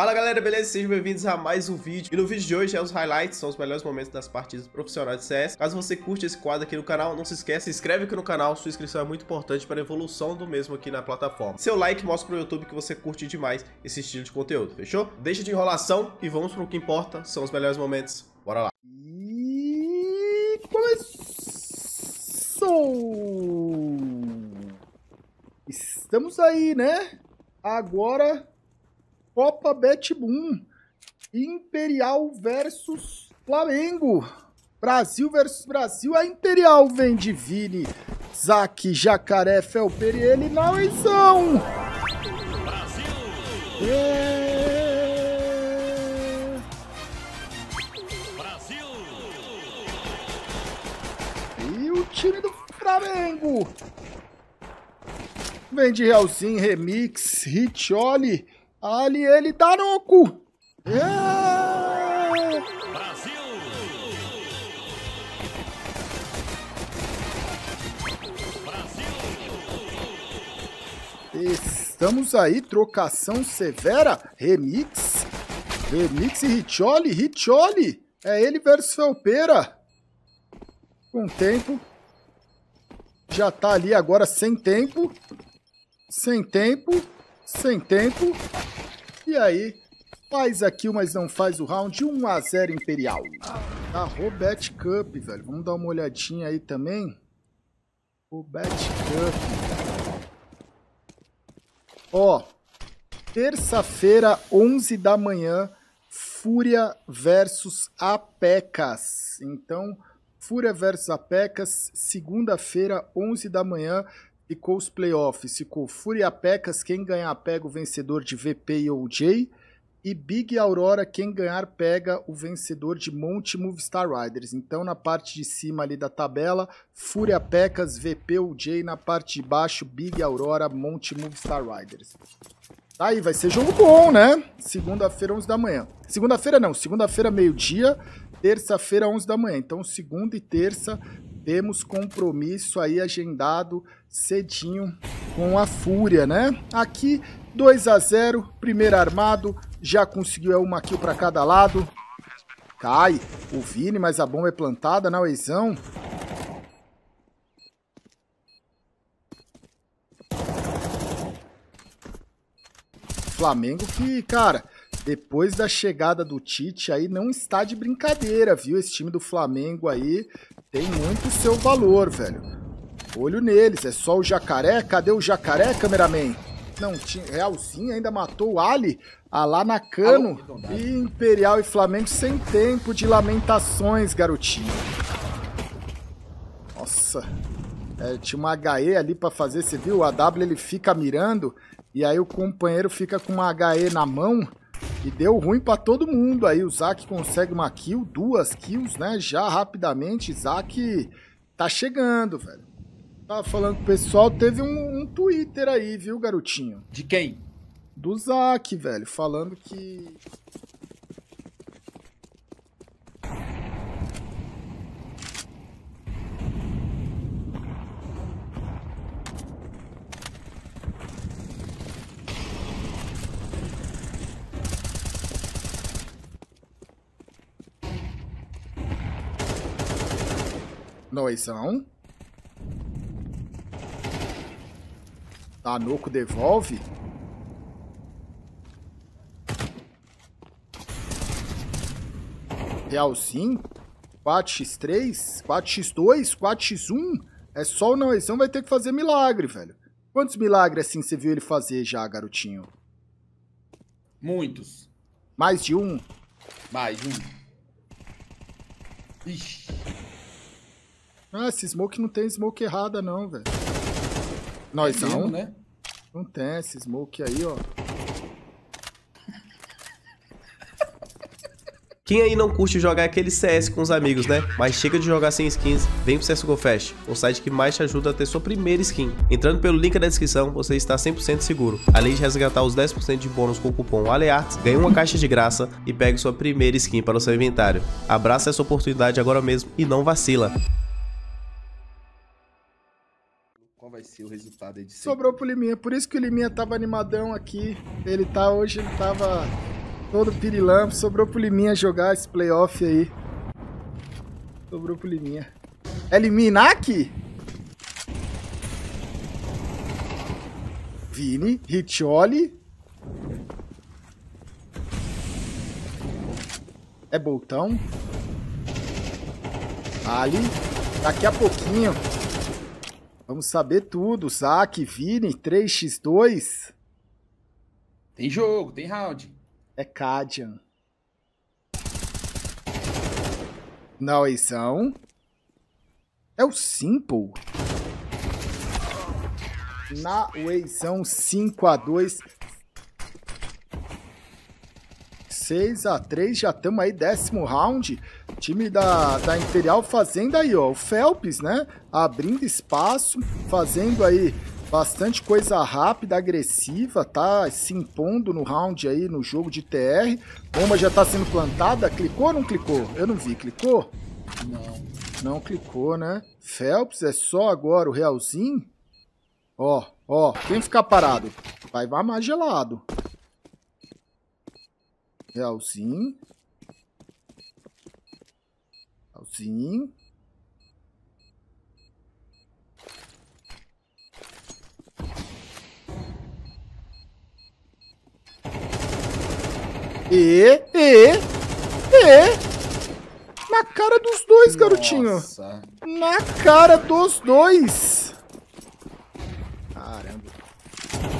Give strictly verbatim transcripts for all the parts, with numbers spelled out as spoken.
Fala galera, beleza? Sejam bem-vindos a mais um vídeo. E no vídeo de hoje é os highlights, são os melhores momentos das partidas profissionais de C S. Caso você curte esse quadro aqui no canal, não se esquece, se inscreve aqui no canal, sua inscrição é muito importante para a evolução do mesmo aqui na plataforma. Seu like mostra pro YouTube que você curte demais esse estilo de conteúdo, fechou? Deixa de enrolação e vamos pro que importa, são os melhores momentos, bora lá. E... começou! Estamos aí, né? Agora... Copa BetBoom, Imperial versus Flamengo, Brasil versus Brasil, a Imperial vem de Vini, Zac, Jacaré, Felper e ele na oizão. Brasil! Yeah. Brasil! E o time do Flamengo vem de Realzinho, Remix, Riccioli, ali ele dá no cu! Yeah! Brasil! Brasil! Estamos aí, trocação severa, Remix, Remix e Riccioli, Riccioli, é ele versus Felpeira. Com tempo, já tá ali agora sem tempo, sem tempo, sem tempo. E aí, faz a kill, mas não faz o round, um a zero Imperial. Da Robet Cup, velho. Vamos dar uma olhadinha aí também. Robet Cup. Ó, terça-feira, onze da manhã, Fúria versus a PECAS. Então, Fúria versus a PECAS, segunda-feira, onze da manhã, ficou os playoffs, ficou Fúria Pecas, quem ganhar pega o vencedor de V P e O J, e Big e AURORA, quem ganhar pega o vencedor de MONTE e MOVESTAR RIDERS. Então na parte de cima ali da tabela, Fúria Pecas, V P, O J, na parte de baixo, Big, AURORA, MONTE e MOVESTAR RIDERS. Tá aí, vai ser jogo bom, né? Segunda-feira, onze da manhã. Segunda-feira não, segunda-feira meio-dia, terça-feira, onze da manhã. Então segunda e terça... temos compromisso aí agendado cedinho com a Fúria, né? Aqui, dois a zero, primeiro armado, já conseguiu uma kill para cada lado. Cai o Vini, mas a bomba é plantada na oizão. Flamengo que, cara, depois da chegada do Tite aí não está de brincadeira, viu? Esse time do Flamengo aí tem muito seu valor, velho. Olho neles, é só o Jacaré. Cadê o Jacaré, cameraman? Não, Realzinho ainda matou o Ali. A lá na Cano. E Imperial e Flamengo sem tempo de lamentações, garotinho. Nossa. É, tinha uma H E ali pra fazer, você viu? O A W ele fica mirando e aí o companheiro fica com uma H E na mão. E deu ruim pra todo mundo aí, o Zac consegue uma kill, duas kills, né, já rapidamente. Zac tá chegando, velho. Tava falando com o pessoal, teve um, um Twitter aí, viu, garotinho? De quem? Do Zac, velho, falando que... Noizão. Tanoco devolve. Realzinho. quatro por três. quatro por dois. quatro por um. É só o Noizão, vai ter que fazer milagre, velho. Quantos milagres assim você viu ele fazer já, garotinho? Muitos. Mais de um? Mais de um. Ixi. Ah, esse smoke não tem smoke errada não, velho. Nós não, né? Não tem esse smoke aí, ó. Quem aí não curte jogar aquele C S com os amigos, né? Mas chega de jogar sem skins, vem pro C S G O Fest, o site que mais te ajuda a ter sua primeira skin. Entrando pelo link na descrição, você está cem por cento seguro. Além de resgatar os dez por cento de bônus com o cupom aleArts, ganha uma caixa de graça e pega sua primeira skin para o seu inventário. Abraça essa oportunidade agora mesmo e não vacila. Vai ser o resultado aí de... Sobrou pro Liminha, por isso que o Liminha tava animadão aqui. Ele tá hoje, ele tava todo pirilampo. Sobrou pro Liminha jogar esse playoff aí. Sobrou pro Liminha. É Liminha aqui? Vini, Riccioli. É Boltão. Ali. Daqui a pouquinho. Vamos saber tudo. Saque, Vini, três contra dois. Tem jogo, tem round. É Cadian. Não, Eizão. É o Simple. Na Wayzão, cinco a dois. seis a três, já estamos aí, décimo round. Time da, da Imperial fazendo aí, ó, o Felps, né? Abrindo espaço, fazendo aí bastante coisa rápida, agressiva, tá? Se impondo no round aí, no jogo de T R. Bomba já tá sendo plantada. Clicou ou não clicou? Eu não vi. Clicou? Não. Não clicou, né? Felps, é só agora o realzinho? Ó, ó, quem ficar parado vai vai mais gelado. Realzinho. Realzinho. E, e, e. Na cara dos dois, garotinho. Nossa. Na cara dos dois. Caramba.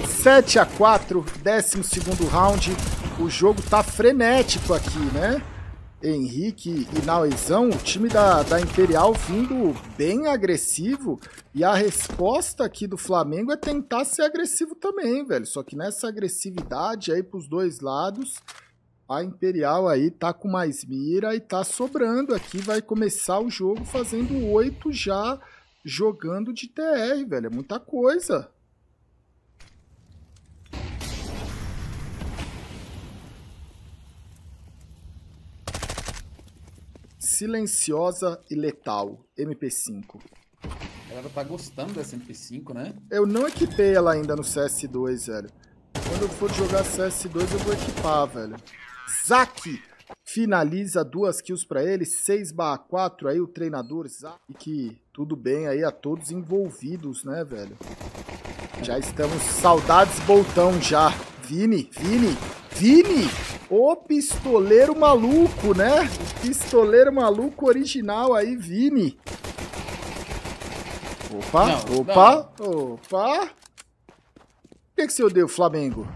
sete a quatro, décimo segundo round. O jogo tá frenético aqui, né? Henrique e Nauezão, o time da, da Imperial vindo bem agressivo. E a resposta aqui do Flamengo é tentar ser agressivo também, velho. Só que nessa agressividade aí pros dois lados, a Imperial aí tá com mais mira e tá sobrando. Aqui vai começar o jogo fazendo oito já jogando de T R, velho. É muita coisa. Silenciosa e letal, M P cinco. Ela tá gostando dessa M P cinco, né? Eu não equipei ela ainda no C S dois, velho. Quando eu for jogar C S dois, eu vou equipar, velho. Zack finaliza duas kills pra ele, seis a quatro aí, o treinador Zack. E que tudo bem aí a todos envolvidos, né, velho? Já estamos saudades, Boltão, já. Vini, Vini, Vini! O pistoleiro maluco, né? O pistoleiro maluco original aí, Vini. Opa, não, opa, não. opa. O que, que você odeia o Flamengo?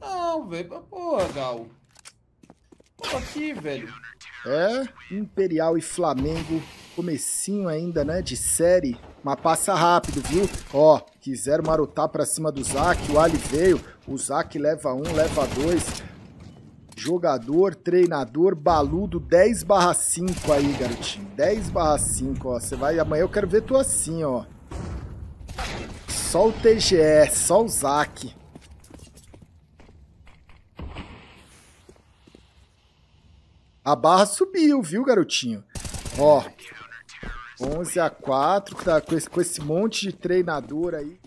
Não, velho, porra, Gal. Pô, aqui, velho. É, Imperial e Flamengo, comecinho ainda, né, de série. Mas passa rápido, viu? Ó, quiseram marotar pra cima do Zack, o Ali veio. O Zack leva um, leva dois. Jogador, treinador, baludo, dez barra cinco aí, garotinho. dez barra cinco, ó. Você vai... Amanhã eu quero ver tu assim, ó. Só o T G E, só o Zack. A barra subiu, viu, garotinho? Ó. onze a quatro, tá, com, esse, com esse monte de treinador aí.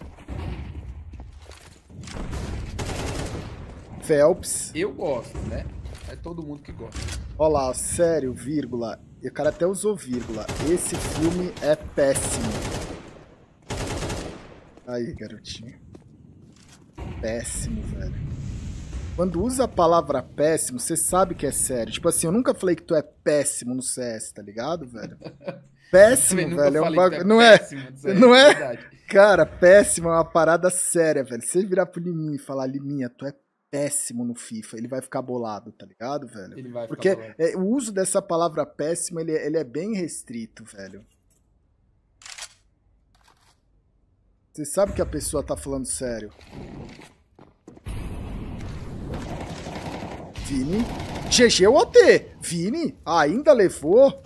Felps. Eu gosto, né? É todo mundo que gosta. Olha lá, sério, vírgula. E o cara até usou vírgula. Esse filme é péssimo. Aí, garotinho. Péssimo, velho. Quando usa a palavra péssimo, você sabe que é sério. Tipo assim, eu nunca falei que tu é péssimo no C S, tá ligado, velho? Péssimo, velho. É um bagulho. É não é? Péssimo, não é? é? Cara, péssimo é uma parada séria, velho. Se ele virar pro Liminha e falar, Liminha, tu é péssimo. Péssimo no FIFA, ele vai ficar bolado, tá ligado, velho? Ele vai Porque ficar é, o uso dessa palavra péssimo, ele, ele é bem restrito, velho. Você sabe que a pessoa tá falando sério. Vini, G G ou O T? Vini, ainda levou?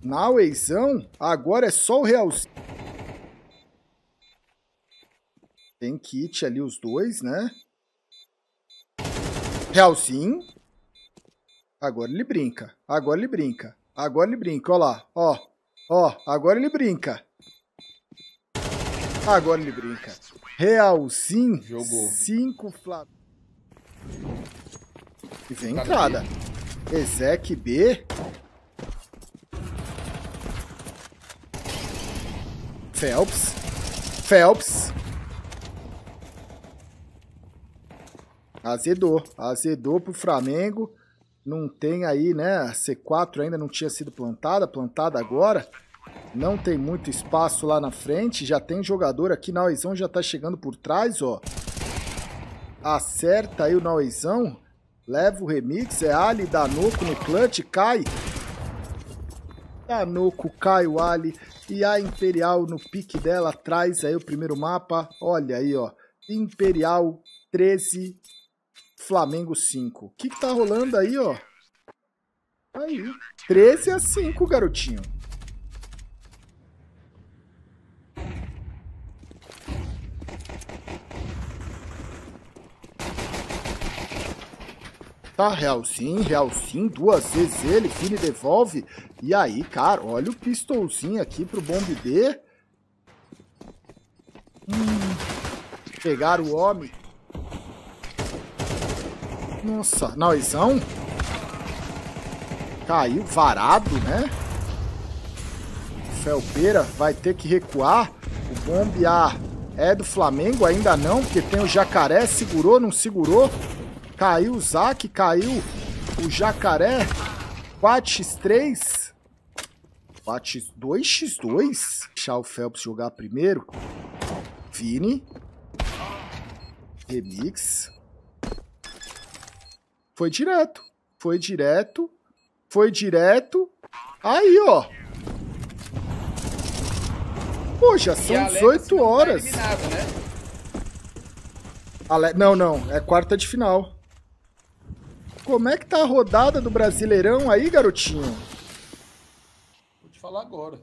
Na Weizão, agora é só o Realzinho. Tem kit ali os dois, né? Realzinho. Agora ele brinca. Agora ele brinca. Agora ele brinca. Olha lá. Ó. Ó. Agora ele brinca. Agora ele brinca. Realzinho. Jogou. Cinco Flamengo. E vem entrada. Ezek B. Phelps. Phelps. Azedou. Azedou pro Flamengo. Não tem aí, né? A C quatro ainda não tinha sido plantada. Plantada agora. Não tem muito espaço lá na frente. Já tem jogador aqui. Nauezão já tá chegando por trás, ó. Acerta aí o Nauezão. Leva o remix. É Ali, Danoco no clutch. Cai. Danoco, cai o Ali. E a Imperial no pique dela. Traz aí o primeiro mapa. Olha aí, ó. Imperial treze. Flamengo cinco. O que que tá rolando aí, ó? Aí. treze a cinco, garotinho. Tá, realzinho, realzinho, duas vezes ele, Fini devolve. E aí, cara, olha o pistolzinho aqui pro Bomb B. Hum, pegaram o homem. Nossa, Nauzão. Caiu varado, né? Felpeira vai ter que recuar. O Bomb A é do Flamengo, ainda não, porque tem o Jacaré, segurou, não segurou. Caiu o Zac, caiu o Jacaré. quatro a três. dois a dois. Deixar o Phelps jogar primeiro. Vini. Remix. Foi direto. Foi direto. Foi direto. Aí, ó. Pô, já são dezoito horas. Não, tá eliminado, né? Ale... não, não. É quarta de final. Como é que tá a rodada do Brasileirão aí, garotinho? Vou te falar agora.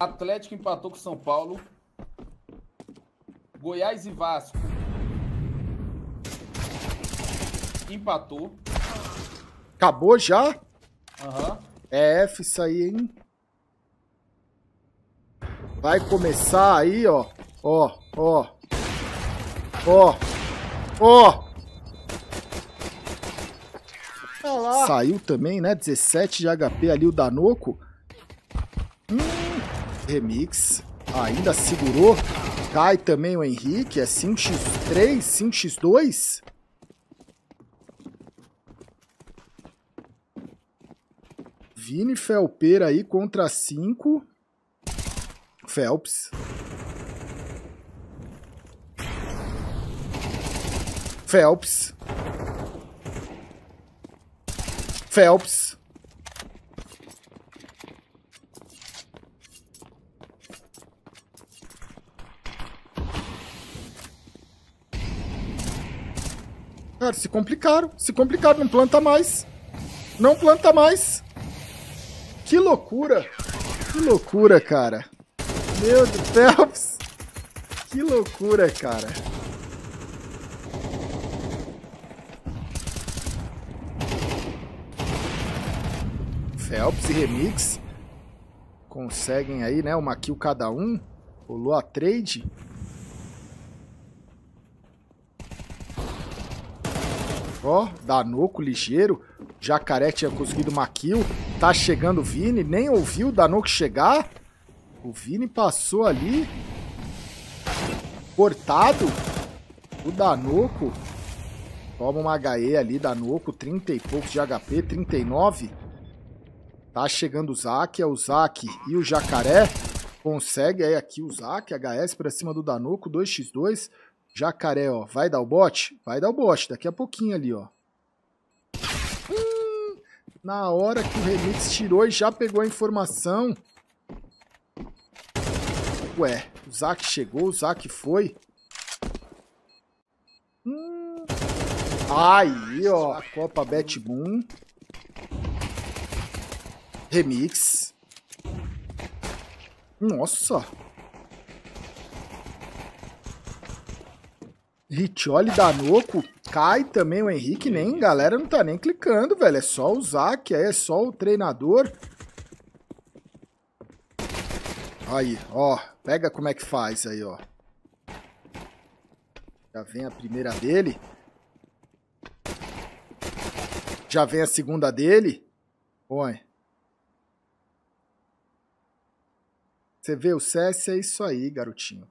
Atlético empatou com São Paulo. Goiás e Vasco empatou. Acabou já? Aham. É F isso aí, hein? Vai começar aí, ó. Ó, ó. Ó. Ó. Tá lá. Saiu também, né? dezessete de H P ali o Danoco. Hum, remix. Ainda segurou. Cai também o Henrique. É cinco a três, cinco a dois. Vini Felpeira aí contra cinco. Phelps. Phelps. Phelps. Cara, se complicaram. Se complicaram. Não planta mais. Não planta mais. Que loucura. Que loucura, cara. Meu Deus, Phelps. Que loucura, cara. Phelps e Remix conseguem aí, né, uma kill cada um. Rolou a trade. Ó, Danoco ligeiro. Jacaré tinha conseguido uma kill. Tá chegando o Vini. Nem ouviu o Danoco chegar. O Vini passou ali, cortado, o Danoco, toma uma H E ali, Danoco, trinta e poucos de H P, trinta e nove, tá chegando o Zac, é o Zac e o Jacaré, consegue aí aqui o Zac, H S pra cima do Danoco, dois a dois, Jacaré, ó, vai dar o bote? Vai dar o bote, daqui a pouquinho ali, ó. Hum, na hora que o Remix tirou e já pegou a informação... Ué, o Zac chegou, o Zac foi. Hum. Aí, ó, a Copa BetBoom. Remix. Nossa. Riccioli, Danoco. Cai também o Henrique, nem, galera, não tá nem clicando, velho. É só o Zac, aí é só o treinador. Aí, ó. Pega como é que faz aí, ó. Já vem a primeira dele. Já vem a segunda dele. Põe. Você vê, o C S é isso aí, garotinho.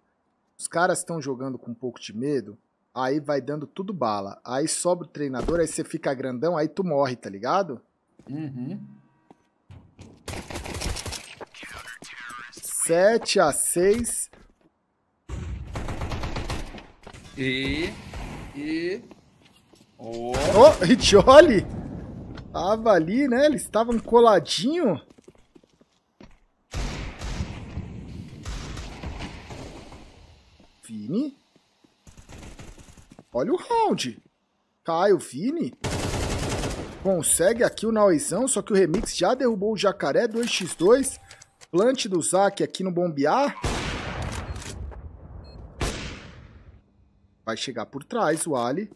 Os caras estão jogando com um pouco de medo. Aí vai dando tudo bala. Aí sobra o treinador, aí você fica grandão, aí tu morre, tá ligado? Uhum. sete a seis. E... E... Oh, oh Riccioli! Tava ali, né? Eles estavam coladinho. Vini. Olha o round. Cai o Vini. Consegue aqui o Nauezão, só que o Remix já derrubou o Jacaré, dois a dois. Plant do Zac aqui no bombear. Vai chegar por trás o Ali.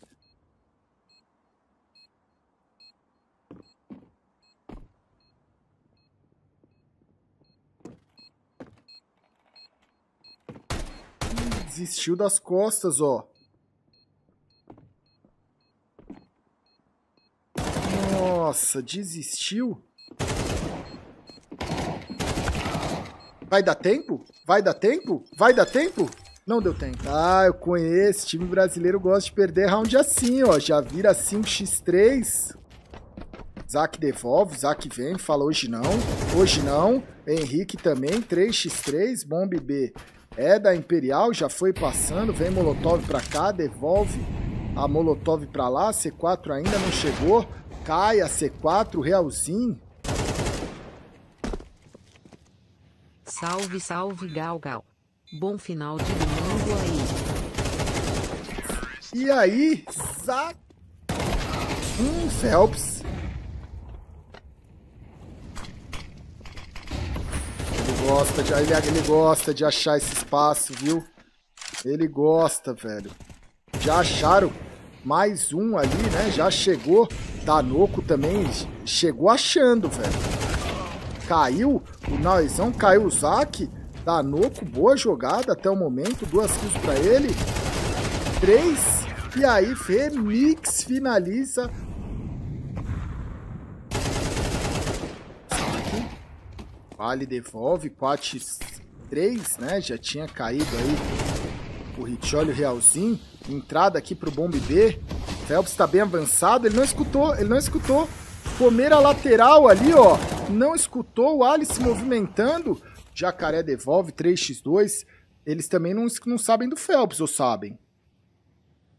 Desistiu das costas, ó. Nossa, desistiu. Vai dar tempo? Vai dar tempo? Vai dar tempo? Não deu tempo. Ah, eu conheço. Time brasileiro gosta de perder round assim, ó. Já vira cinco a três. Zac devolve. Zac vem. Fala hoje não. Hoje não. Henrique também. três a três. Bombe B. É da Imperial. Já foi passando. Vem Molotov pra cá. Devolve a Molotov pra lá. C quatro ainda não chegou. Cai a C quatro, Realzinho. Salve, salve, Gal Gal. Bom final de domingo aí. E aí, Zac... Hum, Phelps. Ele gosta de, ele, ele gosta de achar esse espaço, viu? Ele gosta, velho. Já acharam mais um ali, né? Já chegou... Tanoco também chegou achando, velho. Caiu, o Naizão caiu o Zac. Tanoco, boa jogada até o momento. Duas kills pra ele. Três. E aí, Remix finaliza. Zac. Vale devolve. quatro a três, né? Já tinha caído aí o Riccioli, o Realzinho. Entrada aqui pro Bomb B. Phelps tá bem avançado, ele não escutou, ele não escutou. Comer a lateral ali, ó. Não escutou, o Ali se movimentando. Jacaré devolve, três a dois. Eles também não, não sabem do Phelps, ou sabem?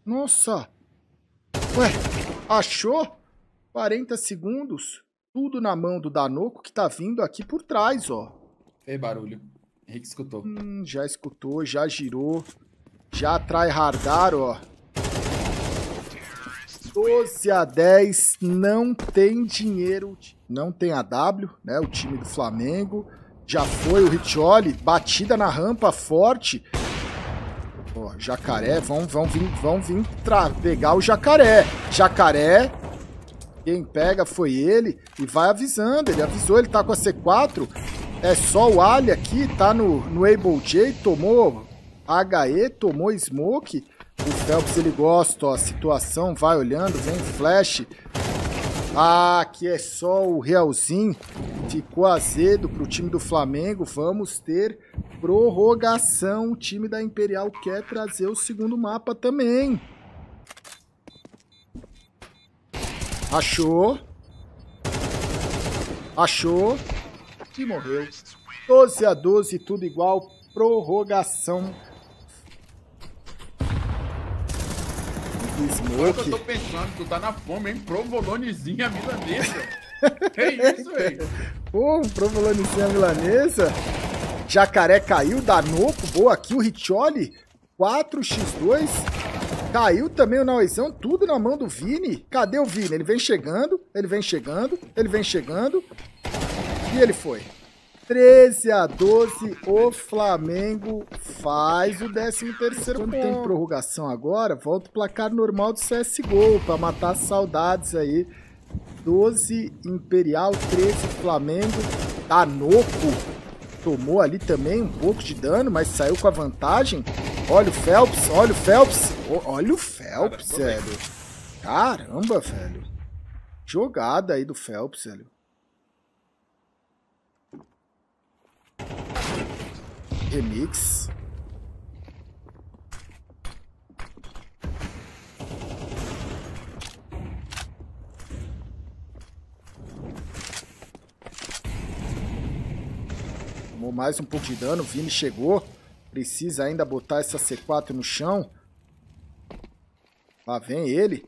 Nossa. Ué, achou? quarenta segundos. Tudo na mão do Danoco que tá vindo aqui por trás, ó. Fez barulho. Henrique escutou. Hum, já escutou, já girou. Já trai hardar, ó. doze a dez, não tem dinheiro, não tem A W, né, o time do Flamengo, já foi o Riccioli, batida na rampa, forte, ó, Jacaré, vão, vão vir, vão vir pegar o Jacaré, Jacaré, quem pega foi ele, e vai avisando, ele avisou, ele tá com a C quatro, é só o Ali aqui, tá no, no Able J, tomou H E, tomou Smoke. O Phelps, ele gosta, ó, a situação, vai olhando, vem flash. Ah, aqui é só o Realzinho. Ficou azedo pro time do Flamengo. Vamos ter prorrogação. O time da Imperial quer trazer o segundo mapa também. Achou. Achou. E morreu. doze a doze, tudo igual. Prorrogação. Smoke. Agora eu tô pensando, tu tá na fome, hein? Provolonezinha milanesa. Que isso, velho? Pô, um provolonezinha milanesa. Jacaré caiu, Danoco, boa aqui, o Riccioli. quatro a dois. Caiu também o Nauezão, tudo na mão do Vini. Cadê o Vini? Ele vem chegando, ele vem chegando, ele vem chegando. E ele foi. treze a doze, o Flamengo faz o décimo terceiro ponto. Quando tem prorrogação agora, volta o placar normal do C S G O, para matar saudades aí. doze Imperial, treze Flamengo, Danoco tomou ali também um pouco de dano, mas saiu com a vantagem. Olha o Phelps, olha o Phelps, olha o Phelps, velho. Caramba, velho. Jogada aí do Phelps, velho. Remix. Tomou mais um pouco de dano, o Vini chegou. Precisa ainda botar essa C quatro no chão. Lá vem ele.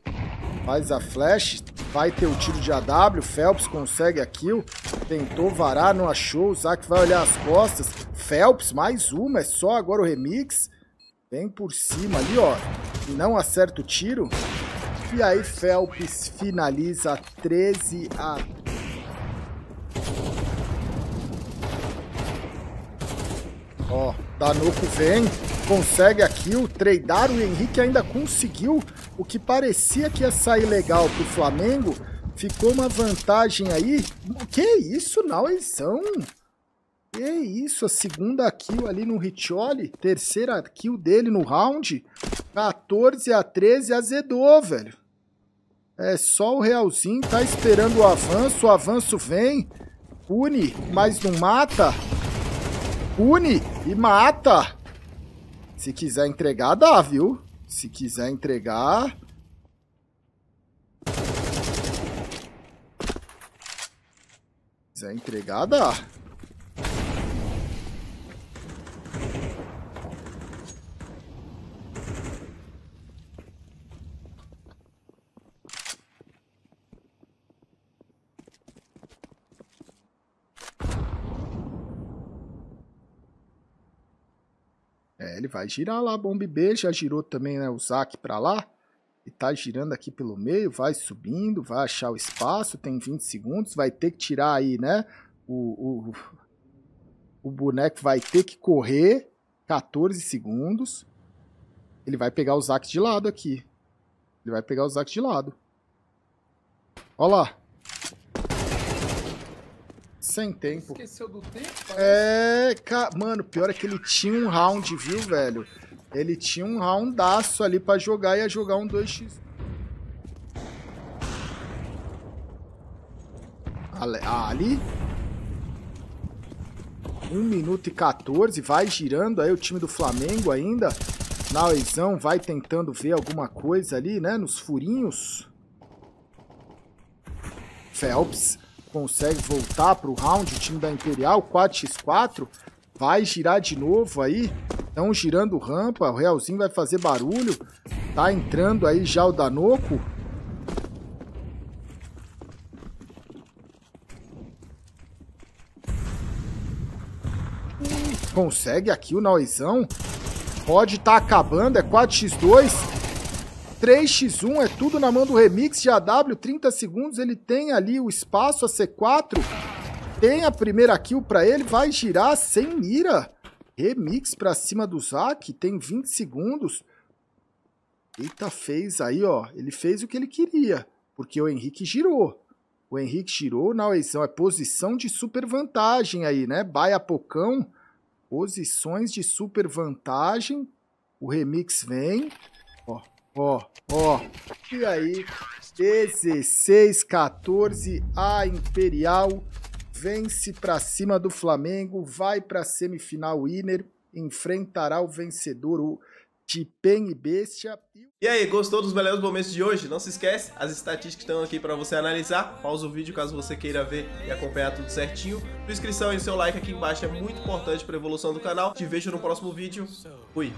Faz a flash. Vai ter o tiro de A W. Phelps consegue a kill. Tentou varar, não achou. O Zac vai olhar as costas. Phelps, mais uma. É só agora o remix. Vem por cima ali, ó. E não acerta o tiro. E aí Phelps finaliza treze a três. Ó, Danoco vem, consegue a kill, tradear, o Henrique ainda conseguiu o que parecia que ia sair legal pro Flamengo. Ficou uma vantagem aí. Que isso, Nauezão? Que isso, a segunda kill ali no Riccioli, terceira kill dele no round. quatorze a treze, azedou, velho. É só o Realzinho, tá esperando o avanço, o avanço vem. Pune, mas não mata. Pune e mata. Se quiser entregar, dá, viu? Se quiser entregar... Se quiser entregar, dá. Ele vai girar lá, bomba B, já girou também, né, o Zac pra lá. E tá girando aqui pelo meio, vai subindo, vai achar o espaço, tem vinte segundos, vai ter que tirar aí, né, o, o, o boneco vai ter que correr, quatorze segundos. Ele vai pegar o Zac de lado aqui. Ele vai pegar o Zac de lado. Ó lá. Sem tempo. Esqueceu do tempo? É, ca... mano, pior é que ele tinha um round, viu, velho? Ele tinha um roundaço ali pra jogar, ia jogar um dois por um. Ali. um minuto e quatorze, vai girando aí o time do Flamengo ainda. Nauezão vai tentando ver alguma coisa ali, né, nos furinhos. Phelps. Consegue voltar para o round, o time da Imperial, quatro por quatro, vai girar de novo aí, estão girando rampa, o Realzinho vai fazer barulho, tá entrando aí já o Danoco. Consegue aqui o Nauezão, pode estar acabando, é quatro por dois. três por um, é tudo na mão do Remix de A W, trinta segundos, ele tem ali o espaço, a C quatro, tem a primeira kill pra ele, vai girar sem mira. Remix pra cima do Zac, tem vinte segundos. Eita, fez aí, ó, ele fez o que ele queria, porque o Henrique girou. O Henrique girou, Nauezão, é posição de super vantagem aí, né? Baia Pocão, posições de super vantagem, o Remix vem, ó. Ó, ó, e aí, dezesseis a quatorze, a Imperial vence pra cima do Flamengo, vai pra semifinal winner, enfrentará o vencedor, o Tipen e Bestia. E aí, gostou dos belos momentos de hoje? Não se esquece, as estatísticas estão aqui pra você analisar, pausa o vídeo caso você queira ver e acompanhar tudo certinho. Sua inscrição e seu like aqui embaixo é muito importante pra evolução do canal, te vejo no próximo vídeo, fui!